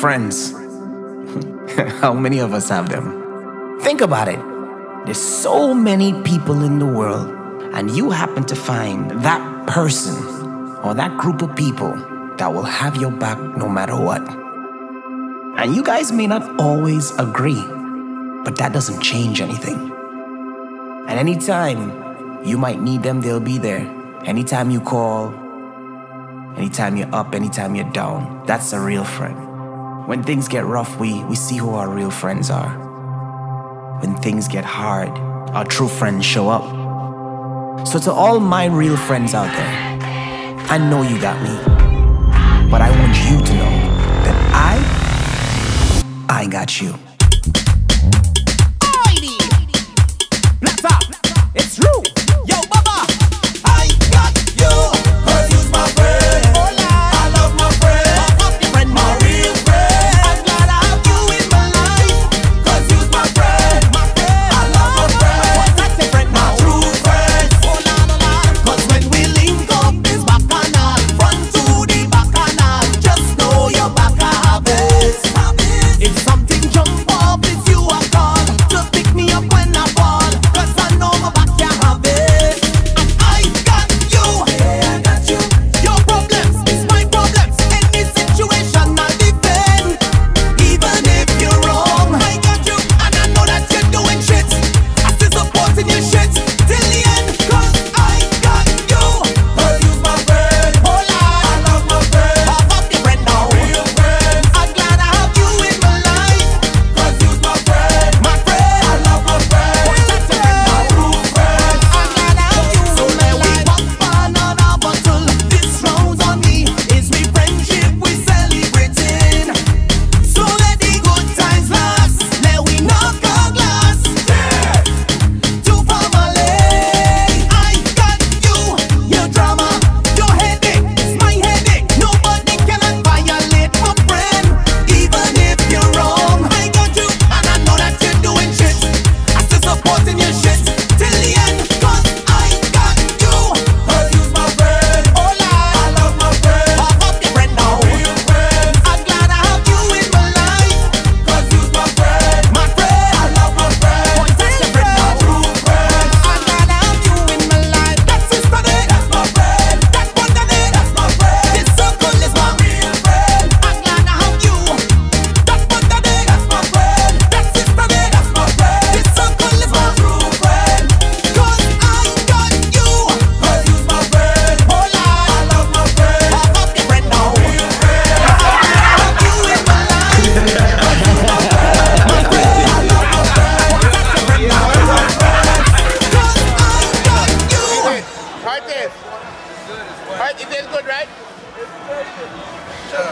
friends. How many of us have them? Think about it. There's so many people in the world, and you happen to find that person or that group of people that will have your back no matter what. And you guys may not always agree, but that doesn't change anything. And anytime you might need them, they'll be there. Anytime you call, anytime you're up, anytime you're down, that's a real friend. When things get rough, we see who our real friends are. When things get hard, our true friends show up. So to all my real friends out there, I know you got me, but I want you to know that I got you. It's true. Yo, Baba, I got you. Cause you's my friend. I love my friend, my real friend. I'm glad I have you in my life. Cause you's my friend. I love my friend, my true friend. Cause when we link up, it's bacchanal. Run to the bacchanal. Just know your back habits. If something jump up, it's you I call. Just pick me up when I fall. Cause I know my back.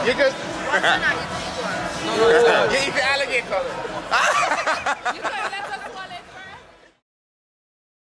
You just... You eat the alligator. You